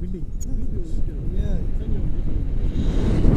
Willi. Yeah.